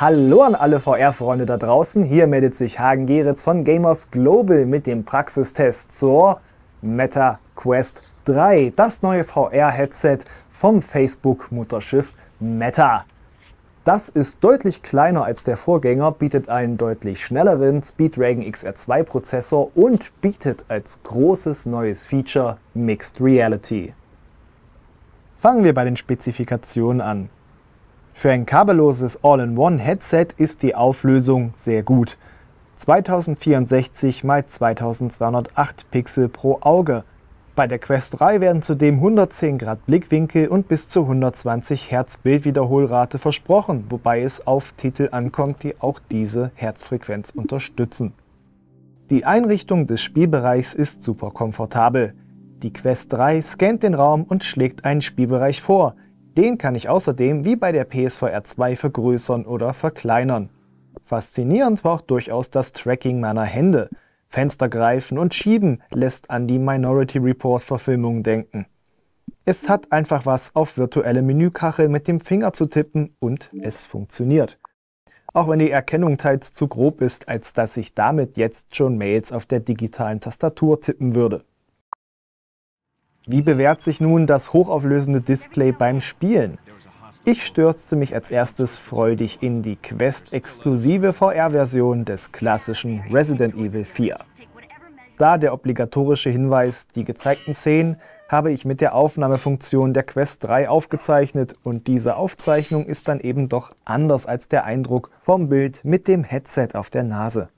Hallo an alle VR-Freunde da draußen, hier meldet sich Hagen Geritz von Gamers Global mit dem Praxistest zur Meta Quest 3, das neue VR-Headset vom Facebook-Mutterschiff Meta. Das ist deutlich kleiner als der Vorgänger, bietet einen deutlich schnelleren Snapdragon XR2 Prozessor und bietet als großes neues Feature Mixed Reality. Fangen wir bei den Spezifikationen an. Für ein kabelloses All-in-One-Headset ist die Auflösung sehr gut. 2064 x 2208 Pixel pro Auge. Bei der Quest 3 werden zudem 110 Grad Blickwinkel und bis zu 120 Hertz Bildwiederholrate versprochen, wobei es auf Titel ankommt, die auch diese Herzfrequenz unterstützen. Die Einrichtung des Spielbereichs ist super komfortabel. Die Quest 3 scannt den Raum und schlägt einen Spielbereich vor. Den kann ich außerdem wie bei der PSVR 2 vergrößern oder verkleinern. Faszinierend war auch durchaus das Tracking meiner Hände. Fenster greifen und schieben lässt an die Minority Report-Verfilmung denken. Es hat einfach was, auf virtuelle Menükacheln mit dem Finger zu tippen, und es funktioniert. Auch wenn die Erkennung teils zu grob ist, als dass ich damit jetzt schon Mails auf der digitalen Tastatur tippen würde. Wie bewährt sich nun das hochauflösende Display beim Spielen? Ich stürzte mich als erstes freudig in die Quest-exklusive VR-Version des klassischen Resident Evil 4. Da der obligatorische Hinweis, die gezeigten Szenen, habe ich mit der Aufnahmefunktion der Quest 3 aufgezeichnet, und diese Aufzeichnung ist dann eben doch anders als der Eindruck vom Bild mit dem Headset auf der Nase.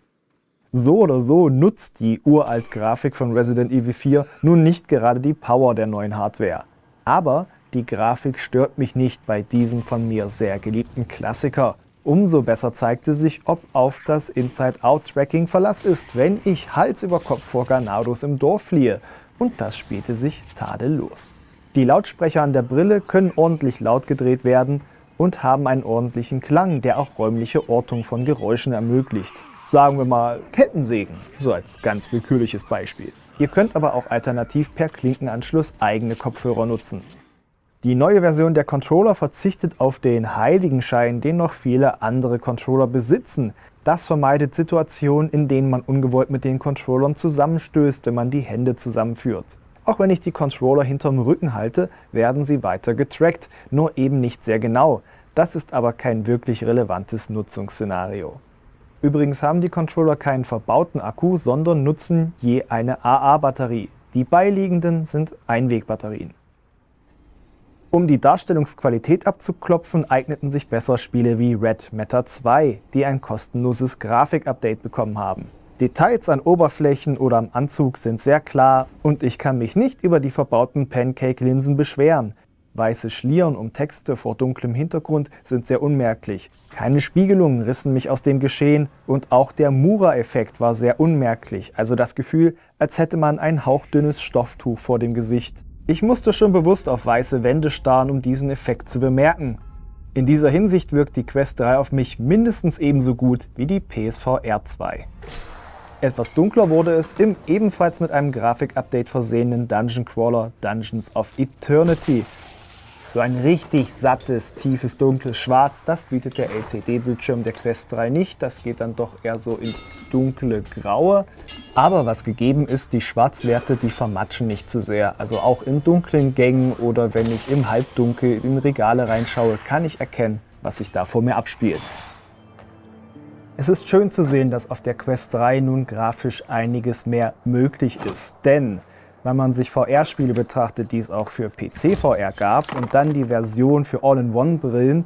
So oder so nutzt die Uralt-Grafik von Resident Evil 4 nun nicht gerade die Power der neuen Hardware. Aber die Grafik stört mich nicht bei diesem von mir sehr geliebten Klassiker. Umso besser zeigte sich, ob auf das Inside-Out-Tracking Verlass ist, wenn ich Hals über Kopf vor Ganados im Dorf fliehe. Und das spielte sich tadellos. Die Lautsprecher an der Brille können ordentlich laut gedreht werden und haben einen ordentlichen Klang, der auch räumliche Ortung von Geräuschen ermöglicht. Sagen wir mal Kettensägen, so als ganz willkürliches Beispiel. Ihr könnt aber auch alternativ per Klinkenanschluss eigene Kopfhörer nutzen. Die neue Version der Controller verzichtet auf den Heiligenschein, den noch viele andere Controller besitzen. Das vermeidet Situationen, in denen man ungewollt mit den Controllern zusammenstößt, wenn man die Hände zusammenführt. Auch wenn ich die Controller hinterm Rücken halte, werden sie weiter getrackt, nur eben nicht sehr genau. Das ist aber kein wirklich relevantes Nutzungsszenario. Übrigens haben die Controller keinen verbauten Akku, sondern nutzen je eine AA-Batterie. Die beiliegenden sind Einwegbatterien. Um die Darstellungsqualität abzuklopfen, eigneten sich besser Spiele wie Red Matter 2, die ein kostenloses Grafikupdate bekommen haben. Details an Oberflächen oder am Anzug sind sehr klar, und ich kann mich nicht über die verbauten Pancake-Linsen beschweren. Weiße Schlieren um Texte vor dunklem Hintergrund sind sehr unmerklich. Keine Spiegelungen rissen mich aus dem Geschehen, und auch der Mura-Effekt war sehr unmerklich, also das Gefühl, als hätte man ein hauchdünnes Stofftuch vor dem Gesicht. Ich musste schon bewusst auf weiße Wände starren, um diesen Effekt zu bemerken. In dieser Hinsicht wirkt die Quest 3 auf mich mindestens ebenso gut wie die PSVR 2. Etwas dunkler wurde es im ebenfalls mit einem Grafikupdate versehenen Dungeon Crawler Dungeons of Eternity. So ein richtig sattes, tiefes, dunkles Schwarz, das bietet der LCD-Bildschirm der Quest 3 nicht. Das geht dann doch eher so ins dunkle Graue. Aber was gegeben ist, die Schwarzwerte, die vermatschen nicht zu sehr. Also auch in dunklen Gängen oder wenn ich im Halbdunkel in Regale reinschaue, kann ich erkennen, was sich da vor mir abspielt. Es ist schön zu sehen, dass auf der Quest 3 nun grafisch einiges mehr möglich ist, denn wenn man sich VR-Spiele betrachtet, die es auch für PC-VR gab, und dann die Version für All-in-One-Brillen,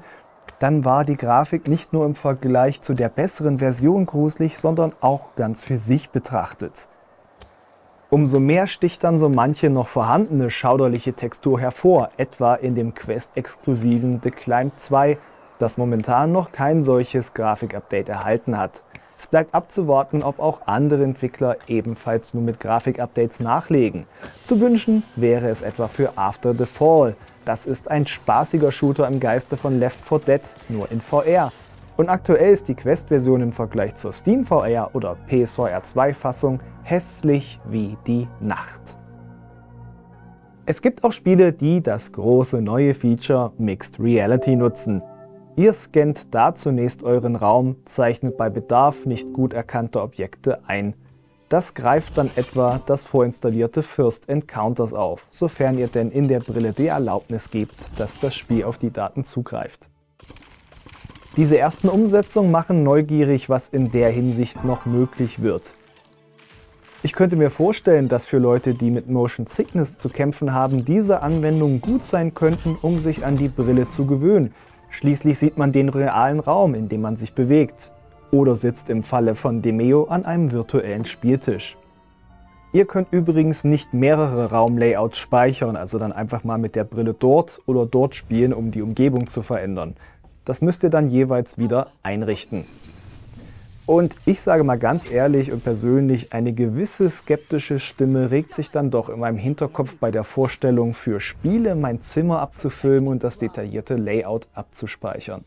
dann war die Grafik nicht nur im Vergleich zu der besseren Version gruselig, sondern auch ganz für sich betrachtet. Umso mehr sticht dann so manche noch vorhandene schauderliche Textur hervor, etwa in dem Quest-exklusiven The Climb 2, das momentan noch kein solches Grafikupdate erhalten hat. Es bleibt abzuwarten, ob auch andere Entwickler ebenfalls nun mit Grafikupdates nachlegen. Zu wünschen wäre es etwa für After the Fall. Das ist ein spaßiger Shooter im Geiste von Left 4 Dead, nur in VR. Und aktuell ist die Quest-Version im Vergleich zur Steam VR oder PSVR 2-Fassung hässlich wie die Nacht. Es gibt auch Spiele, die das große neue Feature Mixed Reality nutzen. Ihr scannt da zunächst euren Raum, zeichnet bei Bedarf nicht gut erkannte Objekte ein. Das greift dann etwa das vorinstallierte First Encounters auf, sofern ihr denn in der Brille die Erlaubnis gebt, dass das Spiel auf die Daten zugreift. Diese ersten Umsetzungen machen neugierig, was in der Hinsicht noch möglich wird. Ich könnte mir vorstellen, dass für Leute, die mit Motion Sickness zu kämpfen haben, diese Anwendungen gut sein könnten, um sich an die Brille zu gewöhnen. Schließlich sieht man den realen Raum, in dem man sich bewegt. Oder sitzt im Falle von Demeo an einem virtuellen Spieltisch. Ihr könnt übrigens nicht mehrere Raumlayouts speichern, also dann einfach mal mit der Brille dort oder dort spielen, um die Umgebung zu verändern. Das müsst ihr dann jeweils wieder einrichten. Und ich sage mal ganz ehrlich und persönlich, eine gewisse skeptische Stimme regt sich dann doch in meinem Hinterkopf bei der Vorstellung, für Spiele mein Zimmer abzufilmen und das detaillierte Layout abzuspeichern.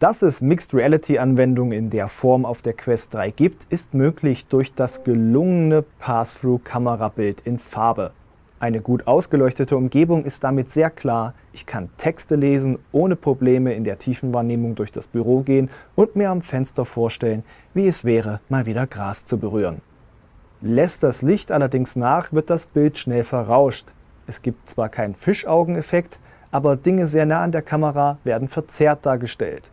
Dass es Mixed-Reality-Anwendungen in der Form auf der Quest 3 gibt, ist möglich durch das gelungene Pass-through-Kamerabild in Farbe. Eine gut ausgeleuchtete Umgebung ist damit sehr klar, ich kann Texte lesen, ohne Probleme in der Tiefenwahrnehmung durch das Büro gehen und mir am Fenster vorstellen, wie es wäre, mal wieder Gras zu berühren. Lässt das Licht allerdings nach, wird das Bild schnell verrauscht. Es gibt zwar keinen Fischaugeneffekt, aber Dinge sehr nah an der Kamera werden verzerrt dargestellt.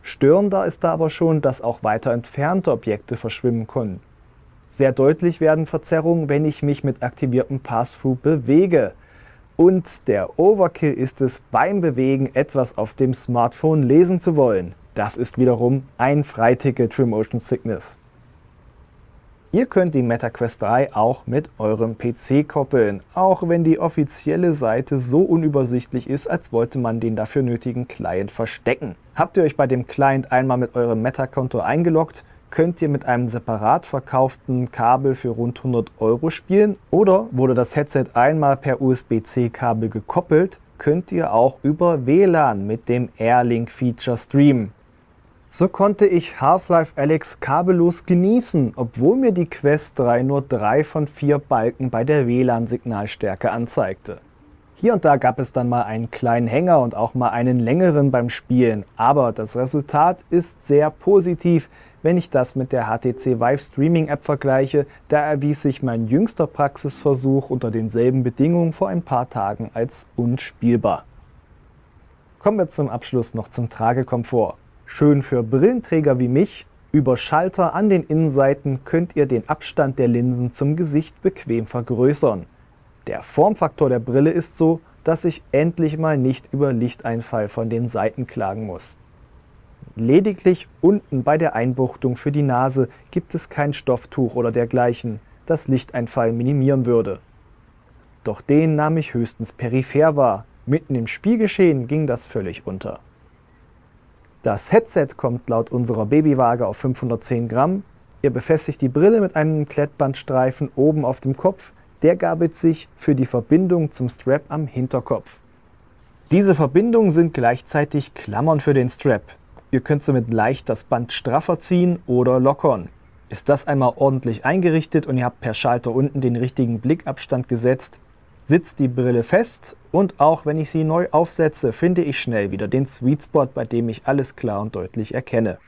Störender ist da aber schon, dass auch weiter entfernte Objekte verschwimmen können. Sehr deutlich werden Verzerrungen, wenn ich mich mit aktiviertem Pass-through bewege. Und der Overkill ist es, beim Bewegen etwas auf dem Smartphone lesen zu wollen. Das ist wiederum ein Freiticket für Motion Sickness. Ihr könnt die Meta Quest 3 auch mit eurem PC koppeln, auch wenn die offizielle Seite so unübersichtlich ist, als wollte man den dafür nötigen Client verstecken. Habt ihr euch bei dem Client einmal mit eurem Meta-Konto eingeloggt, könnt ihr mit einem separat verkauften Kabel für rund 100 € spielen, oder wurde das Headset einmal per USB-C-Kabel gekoppelt, könnt ihr auch über WLAN mit dem Airlink-Feature streamen. So konnte ich Half-Life Alyx kabellos genießen, obwohl mir die Quest 3 nur 3 von 4 Balken bei der WLAN-Signalstärke anzeigte. Hier und da gab es dann mal einen kleinen Hänger und auch mal einen längeren beim Spielen, aber das Resultat ist sehr positiv, wenn ich das mit der HTC Vive Streaming App vergleiche, da erwies sich mein jüngster Praxisversuch unter denselben Bedingungen vor ein paar Tagen als unspielbar. Kommen wir zum Abschluss noch zum Tragekomfort. Schön für Brillenträger wie mich, über Schalter an den Innenseiten könnt ihr den Abstand der Linsen zum Gesicht bequem vergrößern. Der Formfaktor der Brille ist so, dass ich endlich mal nicht über Lichteinfall von den Seiten klagen muss. Lediglich unten bei der Einbuchtung für die Nase gibt es kein Stofftuch oder dergleichen, das Lichteinfall minimieren würde. Doch den nahm ich höchstens peripher wahr, mitten im Spielgeschehen ging das völlig unter. Das Headset kommt laut unserer Babywaage auf 510 Gramm. Ihr befestigt die Brille mit einem Klettbandstreifen oben auf dem Kopf, der gabelt sich für die Verbindung zum Strap am Hinterkopf. Diese Verbindungen sind gleichzeitig Klammern für den Strap. Ihr könnt somit leicht das Band straffer ziehen oder lockern. Ist das einmal ordentlich eingerichtet und ihr habt per Schalter unten den richtigen Blickabstand gesetzt, sitzt die Brille fest und auch wenn ich sie neu aufsetze, finde ich schnell wieder den Sweet Spot, bei dem ich alles klar und deutlich erkenne.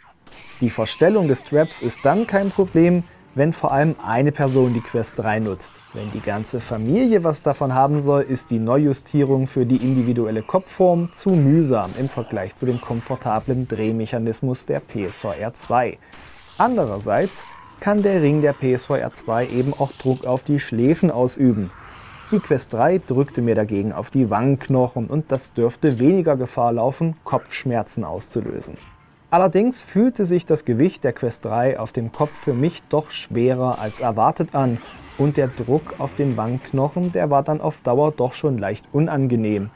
Die Verstellung des Straps ist dann kein Problem, wenn vor allem eine Person die Quest 3 nutzt. Wenn die ganze Familie was davon haben soll, ist die Neujustierung für die individuelle Kopfform zu mühsam im Vergleich zu dem komfortablen Drehmechanismus der PSVR 2. Andererseits kann der Ring der PSVR 2 eben auch Druck auf die Schläfen ausüben. Die Quest 3 drückte mir dagegen auf die Wangenknochen und das dürfte weniger Gefahr laufen, Kopfschmerzen auszulösen. Allerdings fühlte sich das Gewicht der Quest 3 auf dem Kopf für mich doch schwerer als erwartet an und der Druck auf den Wangenknochen, der war dann auf Dauer doch schon leicht unangenehm.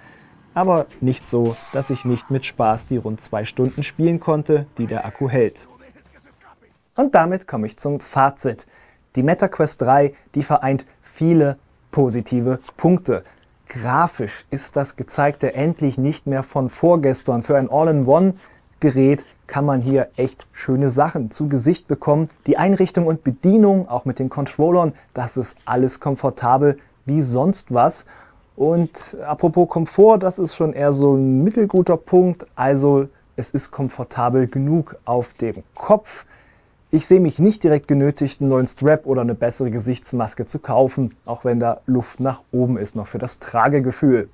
Aber nicht so, dass ich nicht mit Spaß die rund 2 Stunden spielen konnte, die der Akku hält. Und damit komme ich zum Fazit. Die Meta Quest 3, die vereint viele positive Punkte. Grafisch ist das Gezeigte endlich nicht mehr von vorgestern. Für ein All-in-One-Gerät kann man hier echt schöne Sachen zu Gesicht bekommen. Die Einrichtung und Bedienung, auch mit den Controllern, das ist alles komfortabel wie sonst was. Und apropos Komfort, das ist schon eher so ein mittelguter Punkt. Also es ist komfortabel genug auf dem Kopf. Ich sehe mich nicht direkt genötigt, einen neuen Strap oder eine bessere Gesichtsmaske zu kaufen, auch wenn da Luft nach oben ist, noch für das Tragegefühl.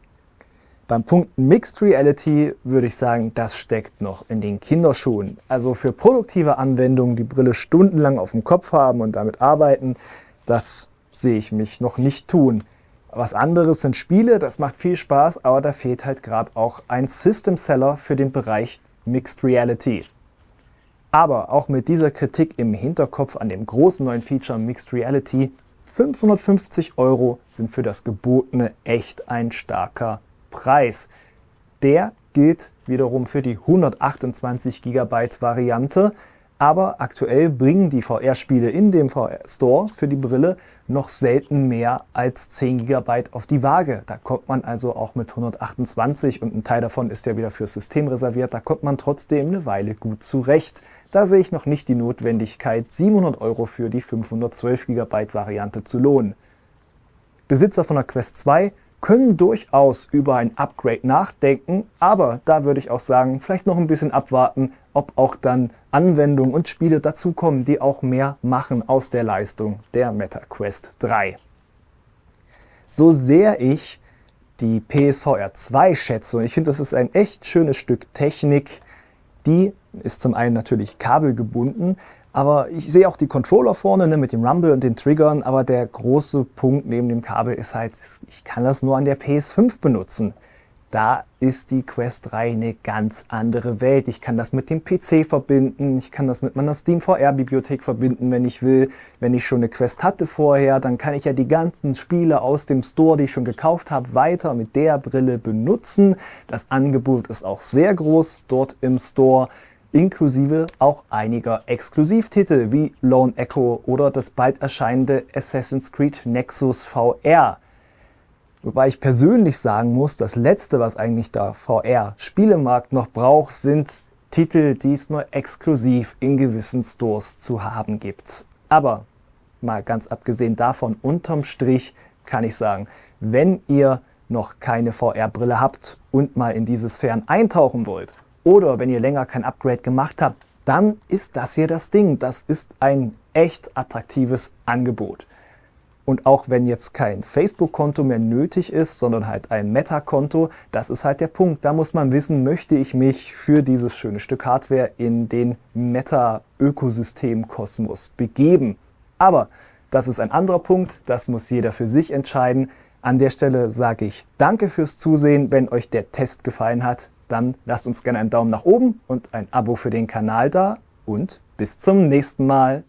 Beim Punkt Mixed Reality würde ich sagen, das steckt noch in den Kinderschuhen. Also für produktive Anwendungen die Brille stundenlang auf dem Kopf haben und damit arbeiten, das sehe ich mich noch nicht tun. Was anderes sind Spiele, das macht viel Spaß, aber da fehlt halt gerade auch ein System-Seller für den Bereich Mixed Reality. Aber auch mit dieser Kritik im Hinterkopf an dem großen neuen Feature Mixed Reality, 550 € sind für das Gebotene echt ein starker Preis. Der gilt wiederum für die 128 GB Variante, aber aktuell bringen die VR-Spiele in dem VR-Store für die Brille noch selten mehr als 10 GB auf die Waage. Da kommt man also auch mit 128, und ein Teil davon ist ja wieder fürs System reserviert, da kommt man trotzdem eine Weile gut zurecht. Da sehe ich noch nicht die Notwendigkeit, 700 € für die 512 GB Variante zu lohnen. Besitzer von der Quest 2 können durchaus über ein Upgrade nachdenken, aber da würde ich auch sagen, vielleicht noch ein bisschen abwarten, ob auch dann Anwendungen und Spiele dazukommen, die auch mehr machen aus der Leistung der Meta Quest 3. So sehr ich die PSVR 2 schätze, und ich finde, das ist ein echt schönes Stück Technik, die ist zum einen natürlich kabelgebunden, aber ich sehe auch die Controller vorne, ne, mit dem Rumble und den Triggern, aber der große Punkt neben dem Kabel ist halt, ich kann das nur an der PS5 benutzen. Da ist die Quest 3 eine ganz andere Welt. Ich kann das mit dem PC verbinden, ich kann das mit meiner Steam VR-Bibliothek verbinden, wenn ich will. Wenn ich schon eine Quest hatte vorher, dann kann ich ja die ganzen Spiele aus dem Store, die ich schon gekauft habe, weiter mit der Brille benutzen. Das Angebot ist auch sehr groß dort im Store, inklusive auch einiger Exklusivtitel wie Lone Echo oder das bald erscheinende Assassin's Creed Nexus VR. Wobei ich persönlich sagen muss, das Letzte, was eigentlich der VR-Spielemarkt noch braucht, sind Titel, die es nur exklusiv in gewissen Stores zu haben gibt. Aber mal ganz abgesehen davon, unterm Strich kann ich sagen, wenn ihr noch keine VR-Brille habt und mal in diese Sphären eintauchen wollt, oder wenn ihr länger kein Upgrade gemacht habt, dann ist das hier das Ding. Das ist ein echt attraktives Angebot. Und auch wenn jetzt kein Facebook-Konto mehr nötig ist, sondern halt ein Meta-Konto, das ist halt der Punkt. Da muss man wissen, möchte ich mich für dieses schöne Stück Hardware in den Meta-Ökosystem-Kosmos begeben. Aber das ist ein anderer Punkt, das muss jeder für sich entscheiden. An der Stelle sage ich danke fürs Zusehen. Wenn euch der Test gefallen hat, dann lasst uns gerne einen Daumen nach oben und ein Abo für den Kanal da. Und bis zum nächsten Mal.